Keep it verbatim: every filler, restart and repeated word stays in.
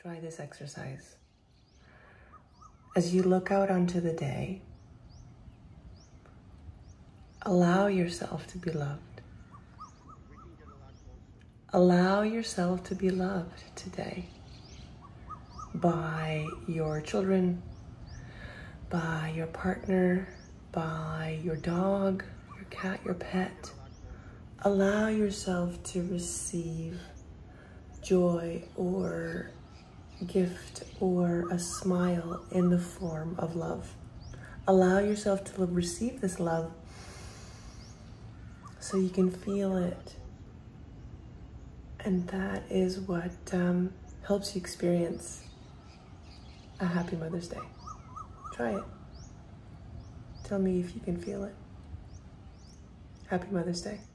Try this exercise. As you look out onto the day, allow yourself to be loved. Allow yourself to be loved today by your children, by your partner, by your dog, your cat, your pet. Allow yourself to receive joy or gift or a smile in the form of love. Allow yourself to receive this love so you can feel it. And that is what um, helps you experience a happy Mother's Day. Try it. Tell me if you can feel it. Happy Mother's Day.